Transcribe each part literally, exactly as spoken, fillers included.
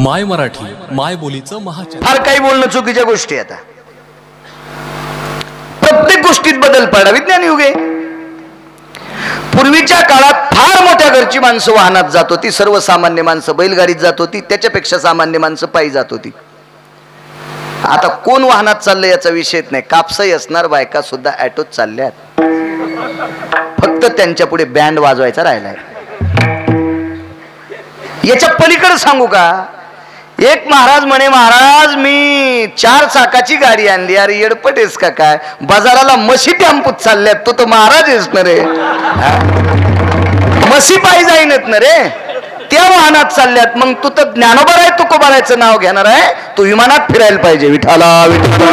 My Marathi माय बोलीचं महाचॅनल। फार काही बोलणं चुकीच्या गोष्टी आता प्रत्येक गोष्टीत बदल पडला विज्ञान युगे। पूर्वीच्या काळात फार मोठ्या घरची माणसं वाहनात जात होती, सर्वसामान्य माणसं बैलगाडीत जात होती, त्याच्यापेक्षा सामान्य माणसं पायी जात होती। आता कोण वाहनात चालले याचा विषय नाही, कापसाई असणार बायका सुद्धा ऑटोत चालल्यात, फक्त त्यांच्या पुढे बँड वाजवायचा राहिलाय। याच्या पलीकडे सांगू का, एक महाराज म्हणे महाराज मी चार चाकाची गाडी आणली। अरे येडपटेस का काय, बाजाराला म्हशी टॅम्पूत चालल्यात, तो तो महाराज आहेस ना रे, म्हशी पायी जाईनत ना रे, त्या वाहनात चालल्यात। मग तू तर ज्ञानोबा आहे तुकोबारायचं नाव घेणार आहे, तू विमानात फिरायला पाहिजे। विठाला विठाला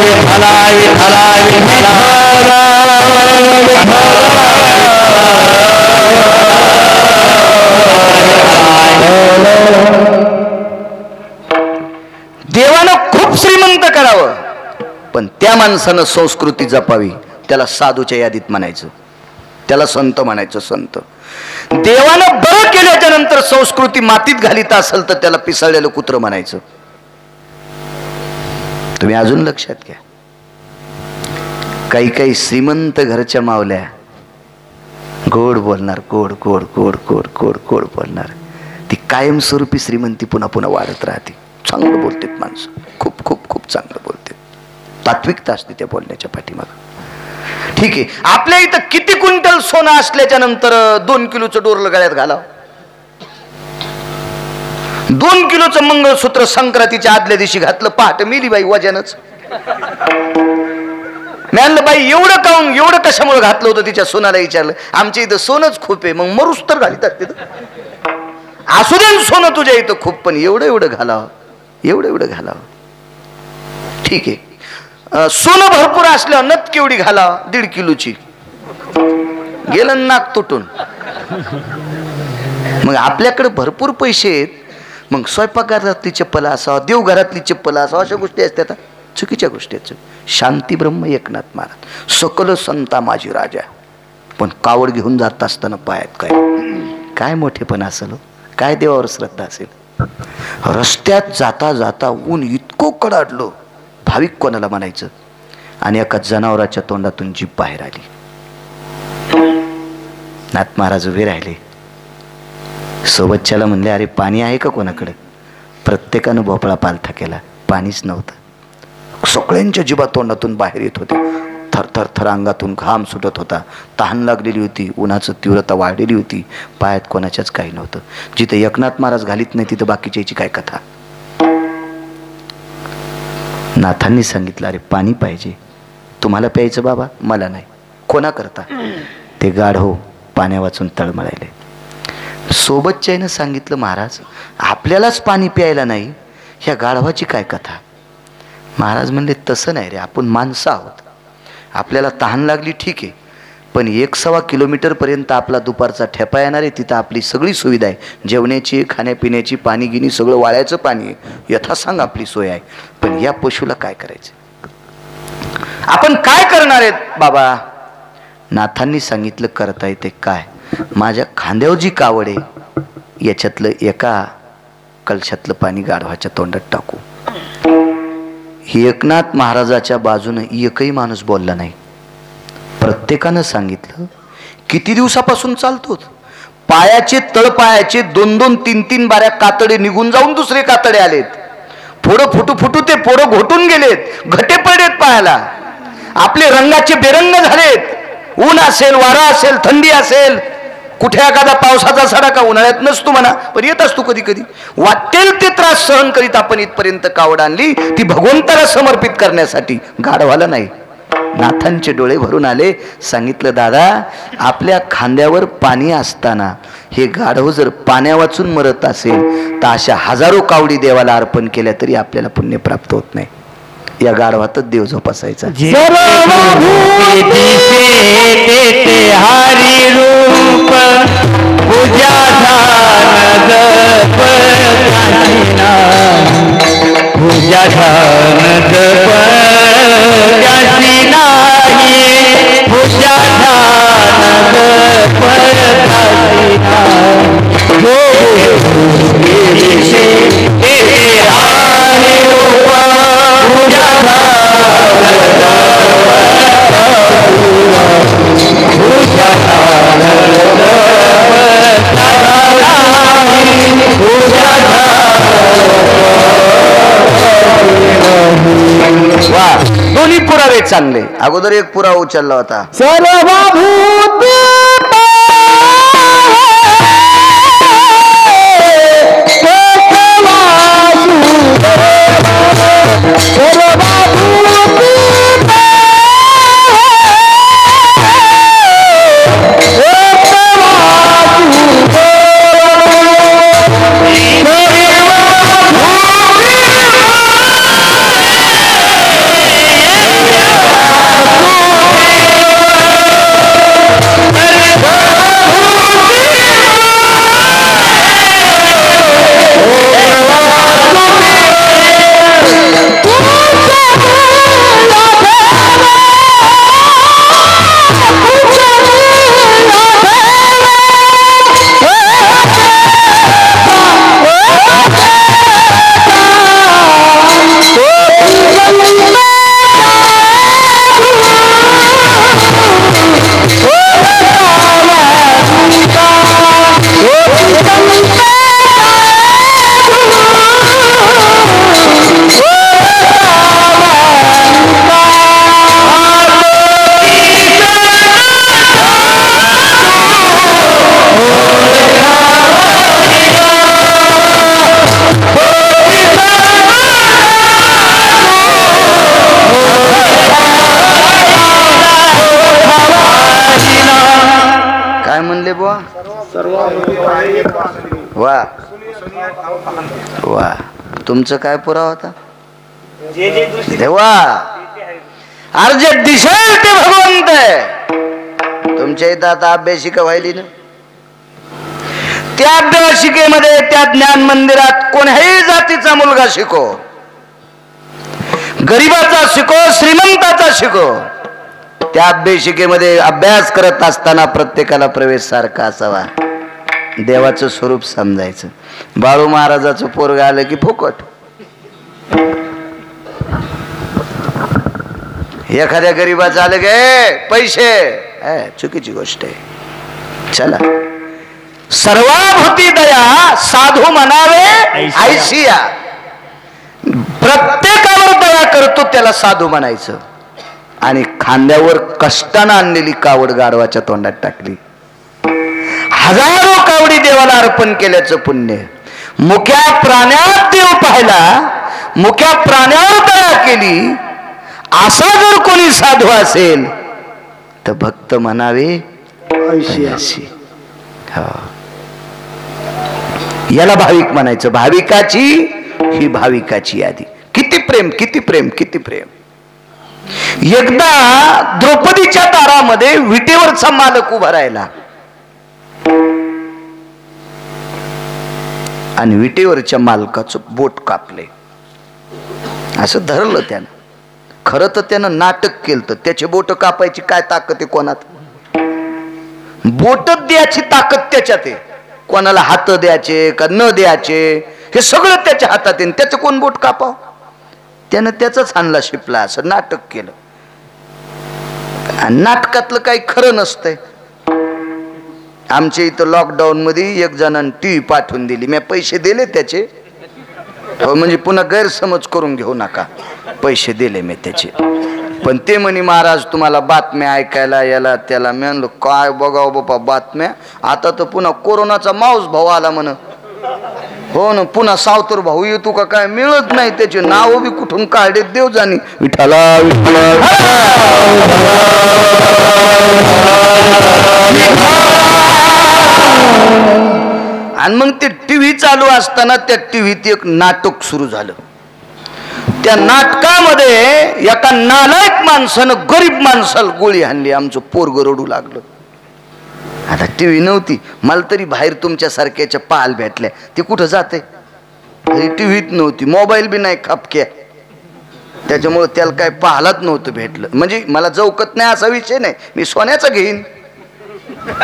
विठाला विठाला विठाला। देवानं खूप श्रीमंत करावं, पण त्या माणसानं संस्कृती जपावी, त्याला साधूच्या यादीत म्हणायचं, त्याला संत म्हणायचं। संत देवानं बरं केल्याच्या नंतर संस्कृती मातीत घालीत असेल तर त्याला पिसळलेलं कुत्र म्हणायचं। तुम्ही अजून लक्षात घ्या, काही काही श्रीमंत घरच्या मावल्या गोड बोलणार, गोड गोड गोड गोड गोड गोड बोलणार, ती कायमस्वरूपी श्रीमंती पुन्हा पुन्हा वाढत राहते। चांगलं बोलतात माणसं, खूप खूप खूप चांगलं बोलतात, तात्विकता असते त्या बोलण्याच्या पाठीमागं। ठीक आहे, आपल्या इथं किती क्विंटल सोनं असल्याच्या नंतर दोन किलोचं डोरलं गळ्यात घाला, दोन किलोचं मंगळसूत्र संक्रांतीच्या आदल्या दिवशी घातलं, पहाट मिली बाई वजनच। म्हणलं बाई एवढं काऊन, एवढं कशामुळे घातलं होतं, तिच्या सोनाला विचारलं। आमच्या इथं सोनच खूप आहे, मग मरूस तर घालीत असते, असू दे सोनं तुझ्या इथं खूप, पण एवढं एवढं घालावं, एवढं एवढं घालावं। ठीक आहे, सोनं भरपूर असल्यावर नत केवढी घाला, दीड किलोची, गेलं नाक तुटून। मग आपल्याकडे भरपूर पैसे आहेत, मग स्वयंपाकघरातली चप्पल असावं, देवघरातली चप्पल असावं, अशा गोष्टी असतात चुकीच्या गोष्टी। शांती ब्रह्म एकनाथ महाराज, सकल संता माझी राजा, पण कावड घेऊन जात असताना पायात काय काय मोठेपण असेल, काय देवावर श्रद्धा असेल। रस्त्यात जाता जाता ऊन इतकं कडाडलं, भाविक कोणाला म्हणायचं, आणि एका जनावराच्या तोंडातून जीभ बाहेर आली। नाथ महाराज उभे राहिले, सोबतच्याला म्हणले अरे पाणी आहे का कोणाकडे, प्रत्येकानं भोपळा पालथा केला, पाणीच नव्हतं। सगळ्यांच्या जीवा तोंडातून बाहेर येत होत्या, थरथर थर अंगातून घाम सुटत होता, तहान लागलेली होती, उन्हाचं तीव्रता वाढलेली होती, पायात कोणाच्याच काही नव्हतं। जिथे एकनाथ महाराज घालीत नाही तिथं बाकीच्याची काय कथा। नाथांनी सांगितलं अरे पाणी पाहिजे, तुम्हाला प्यायचं बाबा, मला नाही, कोणा करता, ते गाढ हो पाण्या वाचून तळमळायले। सोबतच्यानं सांगितलं महाराज आपल्यालाच पाणी प्यायला नाही, ह्या गाढवाची काय कथा। महाराज म्हणले तसं नाही रे, आपण माणसं आहोत, आपल्याला तहान लागली ठीक आहे, पण एक सव्वा किलोमीटरपर्यंत आपला दुपारचा ठेपा येणार आहे, तिथं आपली सगळी सुविधा आहे, जेवण्याची, खाण्यापिण्याची, पाणी गिणी सगळं, वाळायचं पाणी यथासांग आपली सोय आहे, पण या पशूला काय करायचं, आपण काय करणार आहेत बाबा। नाथांनी सांगितलं करता येते काय, माझ्या खांद्यावर जी कावड आहे याच्यातलं एका कलशातलं पाणी गाढवाच्या तोंडात टाकू। एकनाथ महाराजाच्या बाजूनं एकही माणूस बोलला नाही, प्रत्येकानं सांगितलं किती दिवसापासून चालतो, पायाचे तळपायाचे दोन दोन तीन तीन बाऱ्या कातडे निघून जाऊन दुसरे कातडे आलेत, फोडं फुटू फुटू ते फोडं घोटून गेलेत, घटे पडलेत पायाला, आपले रंगाचे बेरंग झालेत। ऊन असेल, वारा असेल, थंडी असेल, कुठे एखादा पावसाचा सडाका उन्हाळ्यात नसतो म्हणा, पण येत असतो कधी कधी, वाटेल ते त्रास सहन करीत आपण इथपर्यंत कावड आणली, ती भगवंताला समर्पित करण्यासाठी, गाढवाला नाही। नाथांचे डोळे भरून आले, सांगितलं दादा आपल्या खांद्यावर पाणी असताना हे गाढव जर पाण्या वाचून मरत असेल तर अशा हजारो कावडी देवाला अर्पण केल्या तरी आपल्याला पुण्य प्राप्त होत नाही, या गाढवातच देव जोपासायचा। Yeah. चांगले। अगोदर एक पुरा उचलला होता, सर्वभूत तुमचं काय पुरा होता? जे जे देवा अर्ज दिसेल ते भगवंत आहे। तुमच्या इथं आता अभ्यासिका व्हायली ना, त्या अभ्यासिकेमध्ये त्या ज्ञान मंदिरात कोणत्याही जातीचा मुलगा शिको, गरीबाचा शिको, श्रीमंताचा शिको, त्या अभ्यासिकेमध्ये अभ्यास करत असताना प्रत्येकाला प्रवेश सारखा असावा, देवाचं स्वरूप समजायचं। बाळू महाराजाचं पोरग आलं की फुकट, एखाद्या गरीबाचं आलं की पैसे, चुकीची गोष्ट आहे। चला, सर्वाभूती दया साधू म्हणावे ऐसिया, प्रत्येकावर दया करतो त्याला साधू म्हणायचं, आणि खांद्यावर कष्टानं आणलेली कावड गाढवाच्या तोंडात टाकली, हजारो कावडी देवाला अर्पण केल्याचं पुण्य, मुख्या प्राण्यात देव पाहिला, मुख्या प्राण्यावर दया केली, असा जर कोणी साधू असेल तर भक्त म्हणावे ऐशी। याला भाविक म्हणायचं। भाविकाची ही भाविकाची यादी। किती प्रेम, किती प्रेम, किती प्रेम। एकदा द्रौपदीच्या दारामध्ये विटेवरचा मालक उभा राहिला आणि विटेवरच्या मालकाचं बोट कापले, असं धरलं त्यानं। खरं तर त्यानं नाटक केलं, त्याचे बोट कापायची काय ताकद आहे कोणात, बोट द्यायची ताकद त्याच्यात आहे। कोणाला हात द्यायचे का न द्यायचे हे सगळं त्याच्या हातात आहे, त्याचं कोण बोट कापाव, त्यानं त्याचाच हाणला शिपला, असं नाटक केलं। आणि नाटकातलं काही खरं नसतंय। आमच्या इथं लॉकडाऊन मध्ये एक जणांनी टीव्ही पाठवून दिली, मी पैसे दिले त्याचे, म्हणजे पुन्हा गैरसमज करून घेऊ नका, पैसे दिले मी त्याचे। पण ते म्हणे महाराज तुम्हाला बातम्या ऐकायला याला त्याला। मी म्हणलो काय बघावं बाप्पा बातम्या, आता तर पुन्हा कोरोनाचा माऊस भाऊ आला म्हण, हो ना, पुन्हा सावतर भाऊ येतो का काय मिळत नाही, त्याचे नाव बी कुठून काढले देव जाणे। विठाला आणि मग ते टीव्ही चालू असताना त्या टीव्हीत एक नाटक सुरू झालं। त्या नाटकामध्ये एका नालायक माणसानं गरीब माणसाला गोळी हाणली, आमचं पोरग रडू लागलं। आता टीव्ही नव्हती, मला तरी बाहेर तुमच्यासारख्याच्या पाल भेटल्या, ते कुठं जाते, टीव्हीत नव्हती, मोबाईल बी नाही खपक्या, त्याच्यामुळे त्याला काय पाहलाच नव्हतं भेटलं। म्हणजे मला जवकत नाही असा विषय नाही, मी सोन्याचं घेईन,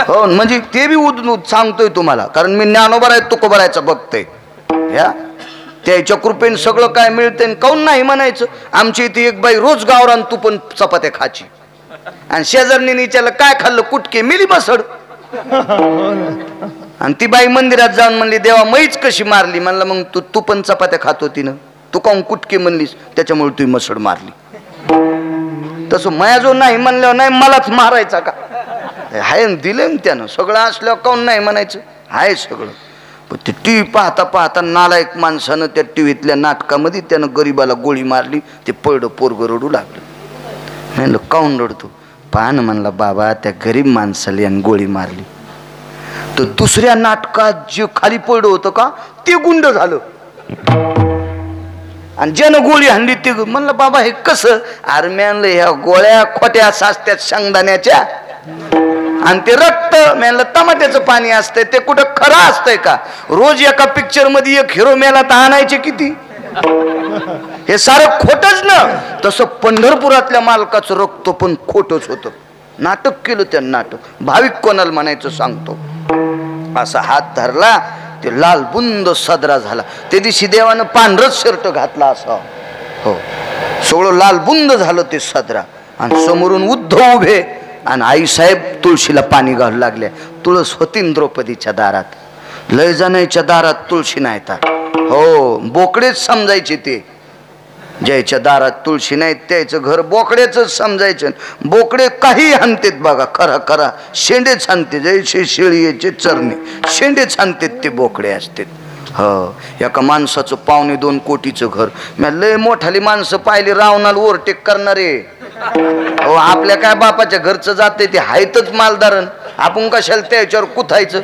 हो म्हणजे ते बी उद सांगतोय तुम्हाला, कारण मी ज्ञानोबर आहे, तुकोबर आहे, बघतोय या त्याच्या कृपेने सगळं काय मिळते, काऊन नाही म्हणायचं। आमची इथे एक बाई रोज गावरान तू पण चपात्या खाची, आणि शेजारने विचारलं काय खाल्लं, कुटके मिली बसड, आणि ती बाई मंदिरात जाऊन म्हणली देवा मैच कशी मारली। म्हणलं मग तू तू पण चपात्या खात होती ना, तू काऊन कुटके म्हणलीस, त्याच्यामुळे तू मसड मारली। तसं माया जो नाही म्हणलं नाही मलाच मारायचा का हाय दिले त्यानं सगळं असलं कोण नाही म्हणायचं हाय सगळं ते टीव्ही पाहता पाहता नालायक माणसानं त्या टीव्हीतल्या नाटकामध्ये त्यानं गरीबाला गोळी मारली ते पडलं पोरगं रडू लागलं म्हणलं काऊन रडतो पान म्हणला बाबा त्या गरीब माणसाला यानं गोळी मारली तो दुसऱ्या नाटकात जे खाली पडलं होतं का ते गुंड झालं आणि ज्यानं गोळी हाणली ते म्हणलं बाबा हे कसं आर्म्यानला ह्या गोळ्या खोट्या साचत्यात सांगदाण्याच्या ते रक्त मेला टमाट्याचं पाणी असते ते कुठं खरं असते का रोज एका पिक्चर मध्ये एक हिरो मेला तर आणायचे किती हे सारं खोटच ना तसं पंढरपुरातल्या मालकाचं रक्त पण खोटच होतं नाटक केलं त्या नाटक भाविक कोणाला म्हणायचं सांगतो असा हात धरला ते लालबुंद सदरा झाला त्या दिवशी देवानं पांढरच शर्ट घातला असा हो सगळं लालबुंद झालं ते सदरा आणि समोरून उद्धव उभे आणि आई साहेब तुळशीला पाणी घालू लागले तुळस होती द्रौपदीच्या दारात लय जणांच्या दारात तुळशी नाही हो बोकडेच समजायचे ते ज्याच्या दारात तुळशी नाही त्याचं घर बोकडेच समजायचं बोकडे काही हाणतात बघा खरा खरा शेंडे हाणते जैसे शेळीचे चरणे शेंडे हाणतात ते बोकडे असतात हो एका माणसाचं पावणे दोन कोटीचं घर मी लय मोठाली माणसं पाहिली रावणाला ओव्हरटेक करणारे हो आपल्या काय बापाच्या घरचं जाते ते हायतच मालदारण आपण कशाला त्याच्यावर कुथायचं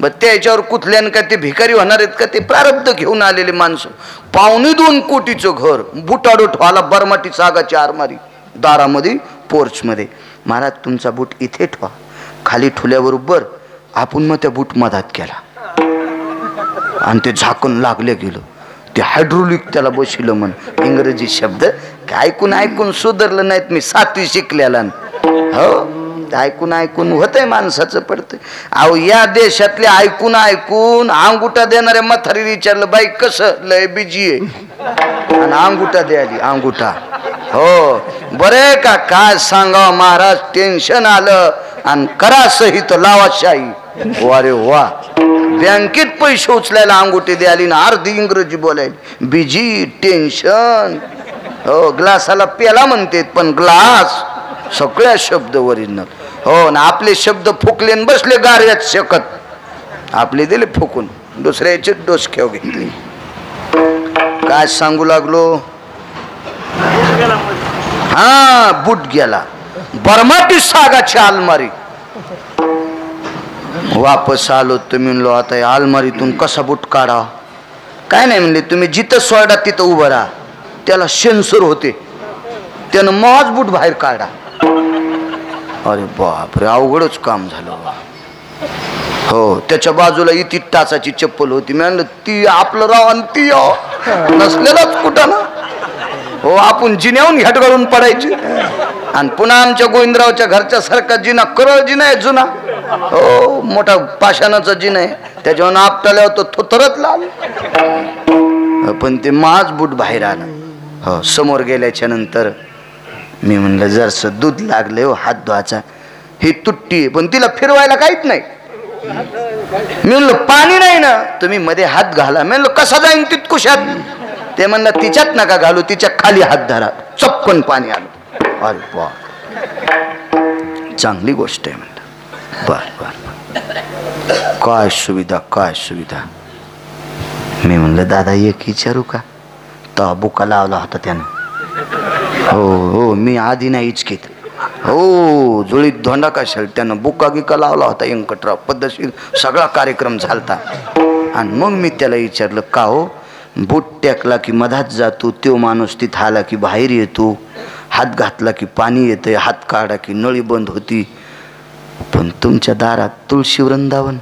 ब त्याच्यावर कुथल्यान का ते भिकारी होणार आहेत का ते प्रारब्ध घेऊन आलेले माणसं पावणे दोन कोटीचं घर बुटाडो ठेवाला बरमाटी सागाची आरमारी दारामध्ये पोर्चमध्ये महाराज तुमचा बूट इथे ठेवा खाली ठुल्याबरोबर आपण मग त्या बूट मधात केला आणि ते झाकून लागले गेलं ते हायड्रोलिक त्याला बसलं म्हण इंग्रजी शब्द ऐकून ऐकून सुधारलं नाहीत मी सातवी शिकलेला हो ऐकून ऐकून होतंय माणसाचं पडतंय अहो या देशातले ऐकून ऐकून अंगुठा देणाऱ्या म्हातारी विचारलं बाई कसं लय बिजी आहे आणि अंगुठा द्याली अंगुठा हो बरे का काय सांगावं महाराज टेन्शन आलं आणि करा सही तर लावा शाही वारे वा बँकेत पैसे उचलायला अंगुठी द्याली ना अर्धी इंग्रजी बोलायली बिजी टेन्शन हो ग्लासाला प्याला म्हणते पण ग्लास सगळ्या शब्द ओरिजिनल हो ना आपले शब्द फुकले न बसले गाऱ्यात शकत आपले दिले फुकून दुसऱ्याचे डोसक्यावर घेतले काय सांगू लागलो हा बूट गेला बरमाटी सागाची अलमारी वापस आलो तो म्हणलो आता या अलमारीतून कसा बूट काढा काय नाही म्हणले तुम्ही जिथं सोडा तिथं उभं राहा त्याला सेन्सर होते त्यानं मज बूट बाहेर काढा अरे बापरे अवघडच काम झालं हो त्याच्या बाजूला इतकी तासाची चप्पल होती म्हणलं ती आपलं राव आणि ती नसलेलाच कुठं ना हो आपण जिन्याहून घाट घालून पडायची आणि पुन्हा आमच्या गोविंदरावच्या घरच्या सारखा जिना करळ जिना आहे जुना हो मोठा पाषाणाचा जिना आहे त्याच्यावर आपटाला तो थोथरत लाल पण ते माझ बूट बाहेर आला हो समोर गेल्याच्या नंतर मी म्हणलं जरसं दूध लागले हो हात धुवायचा ही तुट्टी आहे पण तिला फिरवायला काहीच नाही मी म्हणलं पाणी नाही ना तुम्ही मध्ये हात घाला म्हणलं कसा जाईन तितकुशात ते म्हणलं तिच्यात नका घालू तिच्या खाली हात धरा चपकन पाणी आलं अरे बाप चांगली गोष्ट आहे म्हणलं बर बर काय सुविधा काय सुविधा मी म्हणलं दादा एक विचारू का तो बुका लावला होता त्यानं हो हो मी आधी नाही इचकीत हो जुळीत धोंडा कशाल त्यानं बुका गिका लावला होता व्यंकटराव पद्धतशीर सगळा कार्यक्रम झालता आणि मग मी त्याला विचारलं का हो बूट टेकला की मधात जातो तो माणूस तिथं आला की बाहेर येतो हात घातला की पाणी येतं हात काढा की नळी बंद होती पण तुमच्या दारात तुळशी वृंदावन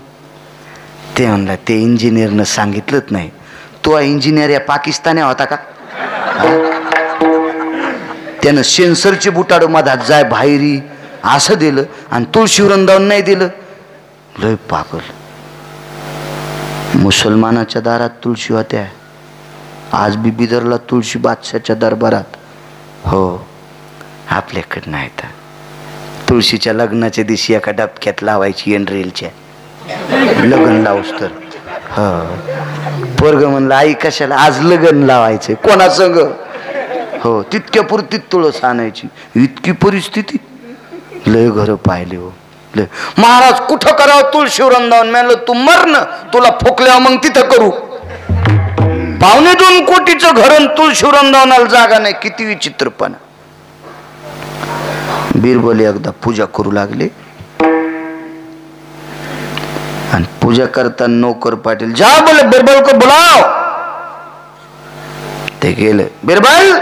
ते म्हणला ते इंजिनियरनं सांगितलंच नाही तो इंजिनियर या पाकिस्तानी होता का त्यानं सेन्सरचे बुटाडो मधात जाय बाहेरी असं दिलं आणि तुळशी वृंदावन नाही दिलं लय पागल मुसलमानाच्या दारात तुळशी होत्या आज बी बिदरला तुळशी बादशाच्या दरबारात हो आपल्याकडे नाही तर तुळशीच्या लग्नाच्या दिवशी एका डबक्यात लावायची एनरेलच्या लग्न लावूस तर हो पोरग म्हणलं आई कशाला आज लग्न लावायचं कोणाचं ग हो तितक्यापुरती तुळस आणायची, इतकी परिस्थिती। लय घर पाहिले हो। लय महाराज कुठं करावं तुळशी वृंदावन? म्हणलं तू मरण तुला फुकल्यावर मग तिथं करू। पावणे दोन कोटीचं घर तुळशी वृंदावनाला जागा नाही, किती विचित्रपणा। बीरबल एकदा पूजा करू लागले आणि पूजा करता नौकर पाटील, जा बोले बीरबल को बुलाओ। ते गेले, बीरबल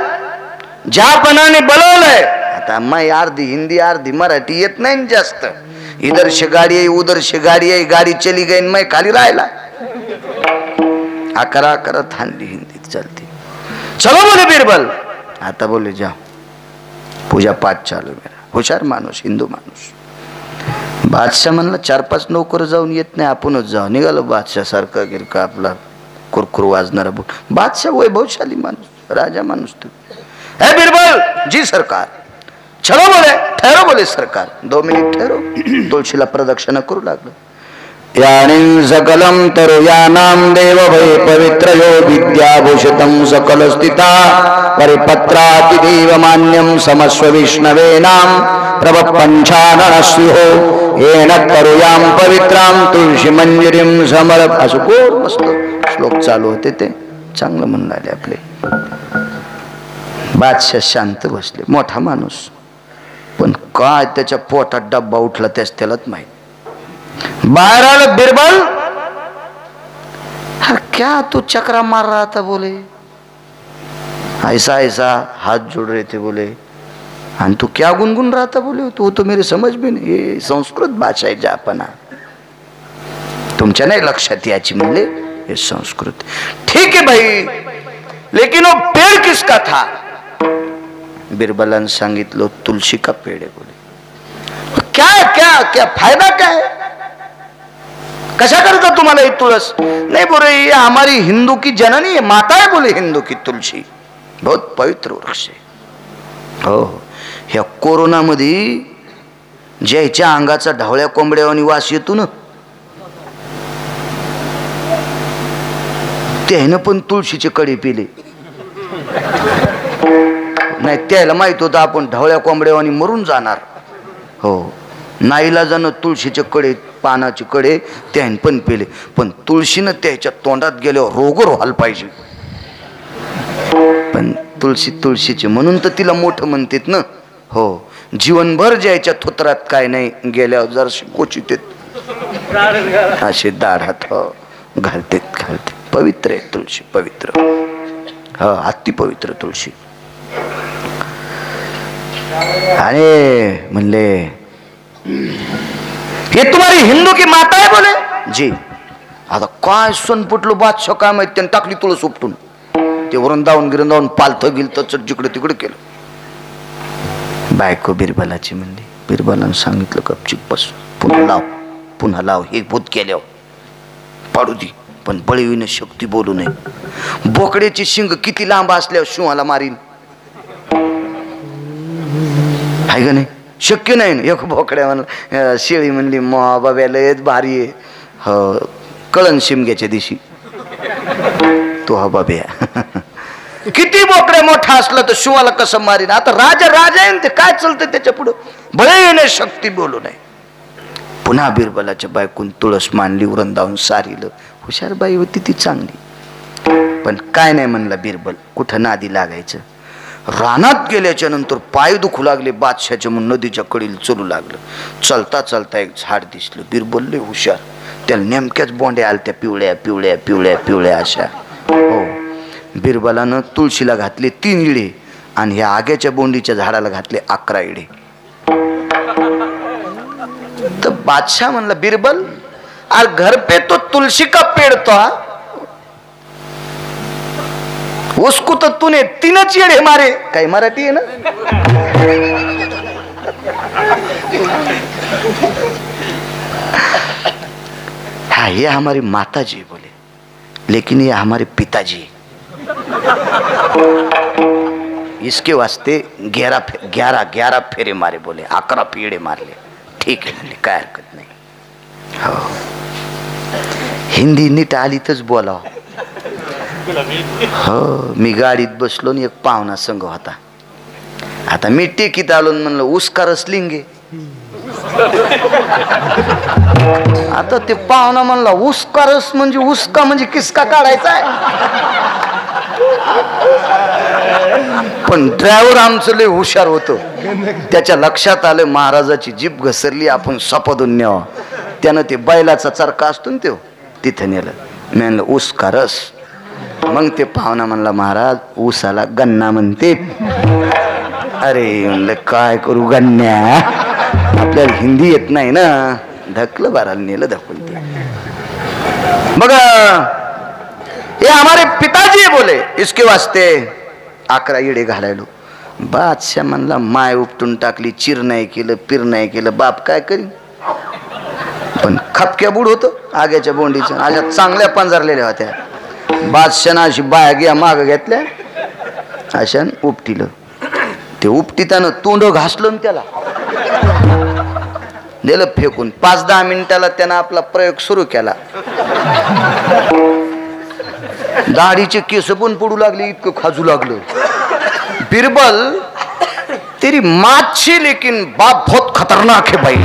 जा पणाने बोलवलंय। आता मी अर्धी हिंदी अर्धी मराठी येत नाही जास्त, इधर से गाड़ी आई उधर से गाड़ी आई, गाड़ी चली गई, मैं खाली राहिला। अकरा अकरा थांडी हिंदी चलती। चलो बोले बीरबल। आता बोले जा, पूजा पाठ चालू। मेरा हुशार माणूस हिंदू माणूस बादशाह म्हणला, चार पाच नोकर जाऊन येत नाही, आपणच जाऊ। निघालो बादशाह सारखा गिरका आपला कुरकुर वाजणारा बादशाह, वैभवशाली माणूस, राजा माणूस तू। हे बीरबल जी सरकार। चलो बोले, ठहरो बोले सरकार, दो मिनिट ठहरो। तुळशीला प्रदक्षिणा करू लागलो। यानी सकलम तरुयानाम देव भय पवित्र यो विद्याभूषितम सकल स्थिता परिपत्राति देवमान्यम समस्व विष्णवे नाम प्रवपंचाननस्यो येन तरुयाम पवित्राम तुलसी मंजरीम समर्प। असं खूप मस्त श्लोक चालू होते, ते चांगलं म्हणाले आपले। बादशाह शांत बसले, मोठा माणूस, पण काय त्याच्या पोटात डब्बा उठला त्याच त्यालाच माहिती। बाहर आला बीरबल, अरे क्या तू चक्रा मार रहा था? बोले ऐसा ऐसा हाथ जोड़ रहे थे। बोले हम तू क्या गुनगुन रहा था? बोले तो वो तो मेरे समझ में नहीं, ये संस्कृत भाषा है जापना, तुमच्या नाही लक्षात याची। म्हणले ये संस्कृत ठीक है भाई, लेकिन वो पेड़ किसका था? बीरबलान सांगितलं, तुलसी का पेड़ है। बोले क्या क्या क्या फायदा क्या है, कशा करता तुम्हारा ये तुलस? नहीं बोले ये हमारी हिंदू की जननी है, माता है। बोले हिंदू की तुलसी बहुत पवित्र वृक्ष है। हो या कोरोना मध्ये ज्याच्या अंगाचा ढवळ्या कोंबड्यावानी वास येतो ना, त्याने पण तुलसीचे कडे पिले। नाही त्याला माहित होतं आपण ढवळ्या कोंबड्यावानी मरून जाणार। हो नाईला जाणं तुळशीचे कडे पानाचे कडे त्यान पण पेले, पण तुळशीने त्याच्या तोंडात गेल्यावर रोगोर व्हायला पाहिजे। पण तुळशी तुळशीचे म्हणून तर तिला मोठं म्हणतात ना। हो जीवनभर ज्याच्या थोत्रात काय नाही गेल्यावर जर कोचितेत असे दाढात हो घालतेत घालतेत। पवित्र आहे तुळशी, पवित्र, हा अति पवित्र तुळशी। अरे म्हणले ये तुम्हारी हिंदू की माता है? बोले जी। आता काय सुन पुटलो बादशाह, काय माहिती टाकली तुळस उपटून, ते वृंदावन गिरंदावन पालथं गिलतं जिकडे तिकडे केलं। बायको बिरबलाची म्हणली, बिरबलानं सांगितलं गपचिप बस, पुन्हा लाव पुन्हा लाव, हे भूत केलं पाडू दे, पण बळीविने शक्ती बोलू नये। बोकड्याची शिंग किती लांब असल्यावर शिवाला मारीन आहे का नाही, शक्य नाही। एक बोकड्या म्हणला, शेळी म्हणली मा बाब्याला येत भारी आहे, हो कळण शिमग्याच्या दिवशी तो हा बाब्या किती बोकड्या मोठा असला तर शिवाला कसं मारीन? आता राजा राजा आहे ते काय चालतंय त्याच्या पुढं, भले येणे शक्ती बोलू नये। पुन्हा बिरबलाच्या बायकून तुळस मानली, वृंदावन सारीलं, हुशार बाई होती ती चांगली। पण काय नाही म्हणला बिरबल, कुठं नादी लागायचं। रानात गेल्याच्या नंतर पाय दुखू लागले बादशाहच्या, म्हणून नदीच्या कडील चलू लागलं। चलता चलता एक झाड दिसलं, बिरबलले हुशार, त्याला नेमक्याच बोंड्या आल्या त्या पिवळ्या पिवळ्या पिवळ्या पिवळ्या अशा। हो बिरबलानं तुळशीला घातले तीन इडे आणि ह्या आग्याच्या बोंडीच्या झाडाला घातले अकरा इडे। तर बादशाह म्हणला बिरबल अरे घर पे तो तुलसी का पेड़ तो, उसको तो तूने तीन चिड़े मारे। कई मराठी है ना हाँ ये हमारी माता जी। बोले लेकिन ये हमारे पिताजी, इसके वास्ते ग्यारह ग्यारह ग्यारह फेरे मारे। बोले अकरा पीड़े मार ले, ठीक है क्या हरकत नहीं। हो हिंदी नीट आली तच बोला, हो मी गाडीत बसलो आणि एक पाहुणा संघ होता। आता मी टेकीत आलो म्हणलं उसकार असलिंगे। आता ते पाहुणा म्हणला उसकारस म्हणजे उसका म्हणजे किसका काढायचा आहे। पण ड्रायव्हर आमचं लय हुशार होतो, त्याच्या लक्षात आलं महाराजाची जीभ घसरली आपण सापडून न्यावा। त्यानं ते बैलाचा चरका असतो ना तो तिथे नेलं। मी म्हणलं उसकारस। मग ते पाहुणा म्हणला महाराज ऊसाला गन्ना म्हणते। अरे म्हणलं काय करू गन्न्या, आपल्याला हिंदी येत नाही ना। ढकल बाराल नेलं ढकल ते बघा। ये हमारे पिताजी बोले इसके वास्ते अकरा येडे घालायलो। बादशाह म्हणला माय उपटून टाकली, चिर नाही केलं पीर नाही केलं, बाप काय करी। पण खपक्या बुड होतो आग्याच्या बोंडीचं, आज्या चांगल्या पंजारलेल्या होत्या। बादशाहनं अशी बाया माग घेतल्या अशा उपटीलं। ते उपटीतानं तोंड घासलं त्याला दिलं फेकून। पाच दहा मिनिटाला त्यानं आपला प्रयोग सुरू केला। दाढीचे केस पण पडू लागले, इतकं खाजू लागलं। बिरबल तेरी मात छी लेकिन बाप बहुत खतरनाक है भाई,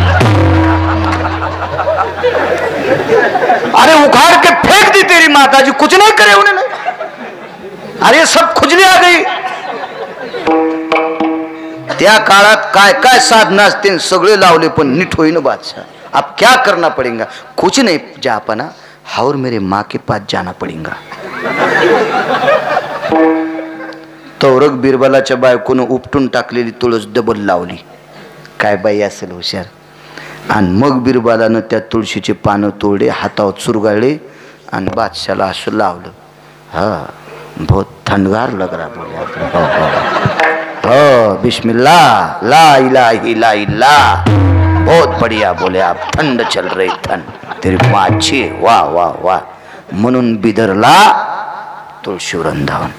अरे उखाड़ के फेंक दी तेरी माता जी, कुछ नहीं करे उन्होंने, अरे सब खुजली आ गई। त्या काळात काय काय साधना असते सगळे लावले पण नीट होईना। बादशाह अब क्या करना पड़ेगा, कुछ नहीं जा पाना, और मेरे माँ के पास जाना पड़ेगा। तौरक बिरबलाच्या बायकोनं उपटून टाकलेली तुळस डबल लावली। काय बाई असेल हुशार। आणि मग बिरबलानं त्या तुळशीचे पानं तोडले, हातावर चुरगाळले आणि बादशाहला असं लावलं। हा बहुत थंडगार लग रहा बोले हो, बिस्मिल्लाह ला इलाहा इल्लल्लाह, बहुत बढ़िया बोले आप, ठंड चल रही ठंड, तेरी माँ अच्छी, वाह वाह वाह। म्हणून बिदरला तुळशी वृंदावन,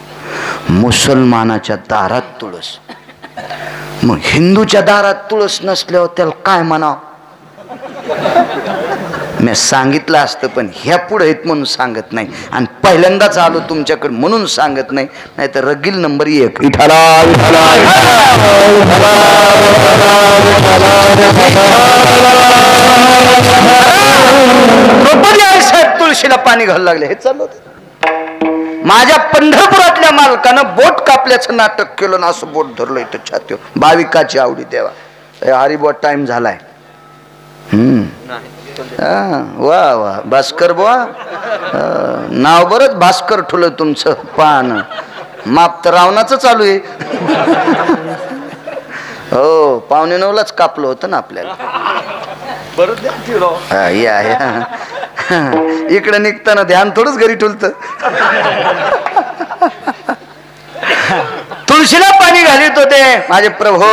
मुसलमानाच्या दारात तुळस, मग हिंदूच्या दारात तुळस नसल्यावर त्याला काय म्हणावं। मी सांगितलं असतं पण ह्या पुढे येत म्हणून सांगत नाही, आणि पहिल्यांदाच आलो तुमच्याकडे म्हणून सांगत नाही, नाहीतर रगील नंबर एक इथाला इथाला द्रौपदी आई साहेब तुळशीला पाणी घालू लागले। हे चालू होतं माझ्या पंढरपुरातल्या मालकानं बोट कापल्याचं नाटक केलं ना, असं बोट धरलं इथं छाती, भाविकाची आवडी देवा हरिबो टाइम झालाय। हम्म वा वा भास्कर बुवा, नाव बरंच भास्कर ठुलं तुमचं, पान माप तर रावणाचं चालू आहे। हो पावणे नऊलाच कापलं होतं ना आपल्याला। या या इकडे निघताना ध्यान थोडंच घरी ठुलतं। तुळशीला पाणी घालीत होते माझे प्रभो,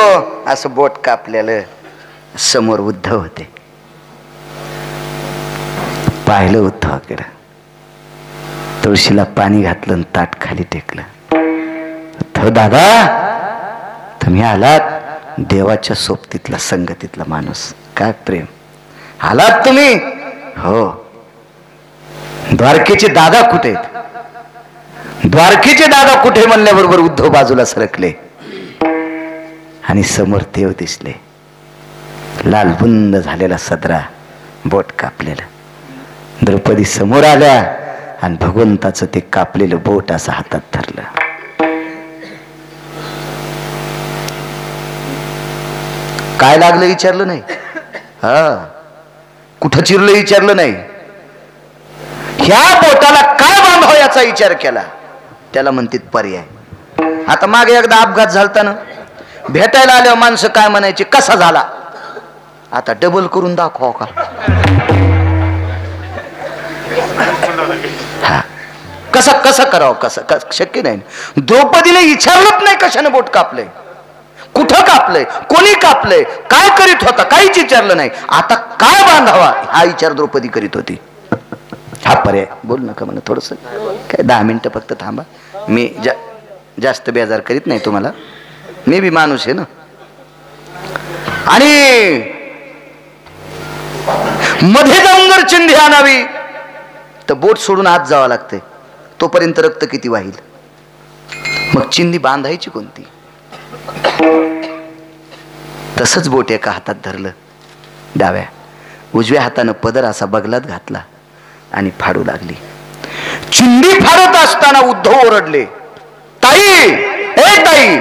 असं बोट कापलेलं। समोर उद्धव होते, पाहिलं उद्धवाकडे, तुळशीला पाणी घातलं, ताट खाली टेकलं। उद्धव दादा तुम्ही आलात, देवाच्या सोबतीतला संगतीतला माणूस, काय प्रेम, आलात तुम्ही हो। द्वारकेचे दादा कुठे, द्वारकेचे दादा कुठे म्हणल्याबरोबर उद्धव बाजूला सरकले आणि समोर देव दिसले, लालबुंद झालेला सदरा, बोट कापलेला। द्रौपदी समोर आल्या आणि भगवंताचं ते कापलेलं बोट असं हातात धरलं। काय लागलं विचारलं नाही, हा कुठं चिरलं विचारलं नाही, ह्या बोटाला काय बांधाव याचा विचार केला। त्याला म्हणतात पर्याय। आता मागे एकदा अपघात झालता ना, भेटायला आल्यावर माणसं काय म्हणायची, कसा झाला, आता डबल करून दाखवा का, कसा कसा करावं, कसं शक्य नाही। द्रौपदीने विचारलंच नाही कशाने बोट कापले, कुठं कापले, कोणी कापले, काय करीत होता, काहीच विचारलं नाही। आता काय बांधावा हा विचार द्रौपदी करीत होती। हा पर्याय बोल नका मला, थोडस काय दहा मिनिटं फक्त थांबा, मी जा, जास्त बेजार करीत नाही तुम्हाला, मी बी माणूस आहे ना। आणि मध्ये जाऊन जर चिंधी आणावी तर बोट सोडून आत जावं लागते। तोपर्यंत रक्त किती वाहील. मग चिंधी बांधायची कोणती. तसंच बोट एका हातात धरलं डाव्या, उजव्या हातानं पदर असा बगलात घातला आणि फाडू लागली. चिंधी फाडत असताना उद्धव ओरडले, ताई ए ताई.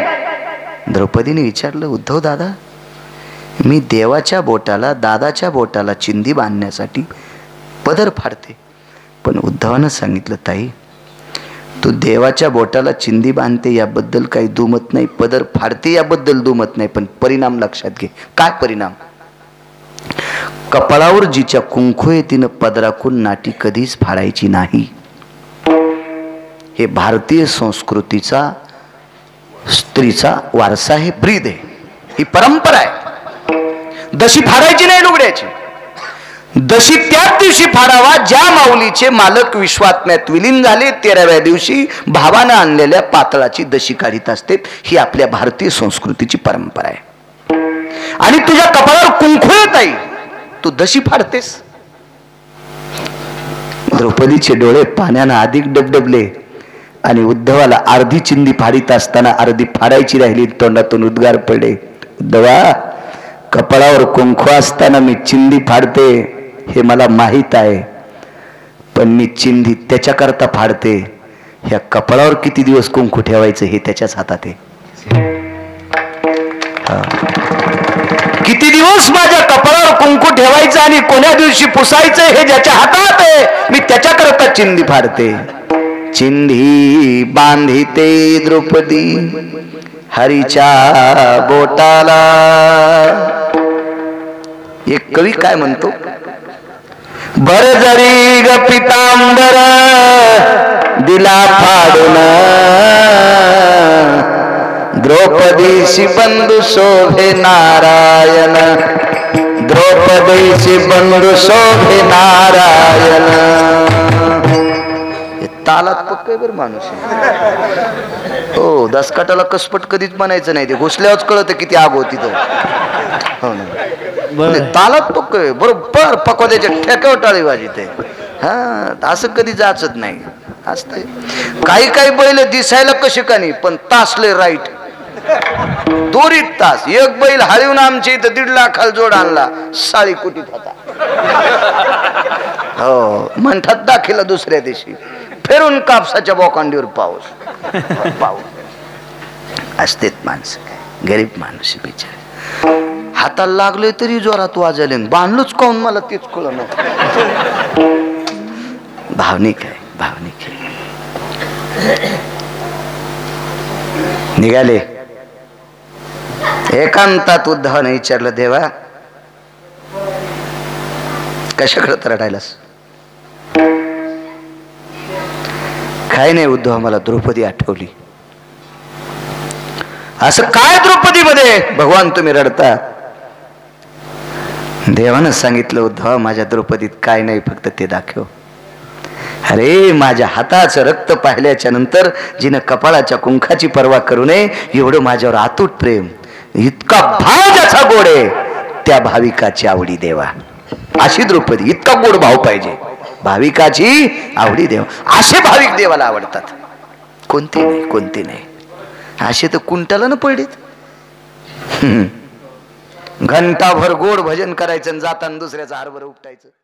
द्रौपदीने विचारलं, उद्धव दादा, मी देवाच्या बोटाला दादाच्या बोटाला चिंधी बांधण्यासाठी पदर फाडते. पण उद्धवानं सांगितलं, ताई तू देवाच्या बोटाला चिंधी बांधते याबद्दल काही दुमत नाही, पदर फाडते याबद्दल दुमत नाही, पण परिणाम लक्षात घे. काय परिणाम. कपाळावर जिच्या कुंकू आहे तिनं पदराकून नाटी कधीच फाडायची नाही. हे भारतीय संस्कृतीचा स्त्रीचा वारसा आहे, ब्रीद आहे, ही परंपरा आहे. दशी फाडायची नाही लुगड्याची, दशी त्याच दिवशी फाडावा ज्या माऊलीचे मालक विश्वात्म्यात विलीन झाले तेराव्या दिवशी भावानं आणलेल्या पातळाची दशी काढीत असते. ही आपल्या भारतीय संस्कृतीची परंपरा आहे. आणि तुझ्या कपाळावर कुंकू येत आहे, तू दशी फाडतेस. द्रौपदीचे डोळे पाण्यानं अधिक डबडबले आणि उद्धवाला अर्धी चिंधी फाडीत असताना अर्धी फाडायची राहिली. तोंडातून उद्गार पडले, उद्धवा कपाळावर कुंकू असताना मी चिंधी फाडते हे मला माहीत आहे, पण मी चिंधी त्याच्याकरता फाडते. ह्या कपाळावर किती दिवस कुंकू ठेवायचं हे त्याच्याच हातात आहे. किती दिवस माझ्या कपाळावर कुंकू ठेवायचं आणि कोण्या दिवशी पुसायचं हे ज्याच्या हातात आहे, मी त्याच्याकरता चिंधी फाडते. चिंधी बांधिते द्रौपदी हरीच्या बोटाला. एक कवी काय म्हणतो, भरजरी ग पितांबर दिला फाडून, द्रौपदीशी बंधू शोभे नारायण, द्रौपदीशी बंधू शोभे नारायण. तालात पक्क बर माणूस हो. दसकाटाला कसपट कधीच म्हणायचं नाही, ते घुसल्यावरच कळतं किती आग होती. तो हो ना, तालात पक्क बरोबर पकवत्याच्या ठेक्यावर टाळी वाजते. हा, असं कधी जाचत नाही. असतंय काही काही बैल दिसायला कशी का नाही, पण तासले राईट दोरीत तास. एक बैल हळीवून आमच्या इथं दीड लाखाला जोड आणला, साळी कुटीत होता. हो म्हणतात दाखिला दुसऱ्या दिवशी फिरून कापसाच्या बोकांडीवर पाऊस पाऊस. असतेत माणसं, काय गरीब माणूस बिचारे. हाताला लागले तरी जोरात वाजले, बांधलोच काऊन मला तेच कळलं नाही. भावनिक आहे, भावनिक आहे. निघाले एकांतात. उद्धवाने विचारलं, देवा कशाकडे तरडायलास. काय नाही उद्धव, मला द्रौपदी आठवली. असं काय द्रौपदी मध्ये भगवान तुम्ही रडता. देवानं सांगितलं, उद्धव माझ्या द्रौपदीत काय नाही, फक्त ते दाखव. अरे माझ्या हाताचं रक्त पाहिल्याच्या नंतर जिनं कपाळाच्या कुंखाची पर्वा करू नये एवढं माझ्यावर आतूट प्रेम, इतका भाव ज्याचा गोड आहे त्या भाविकाची आवडी देवा. अशी द्रौपदी, इतका गोड भाव पाहिजे भाविकाची आवडी देव. असे भाविक देवाला आवडतात. कोणते नाही, कोणते नाही. असे तर कुंटाला न पडलेत. घंटाभर गोड भजन करायचं आणि जाताना दुसऱ्याचा हारभर उपटायचं.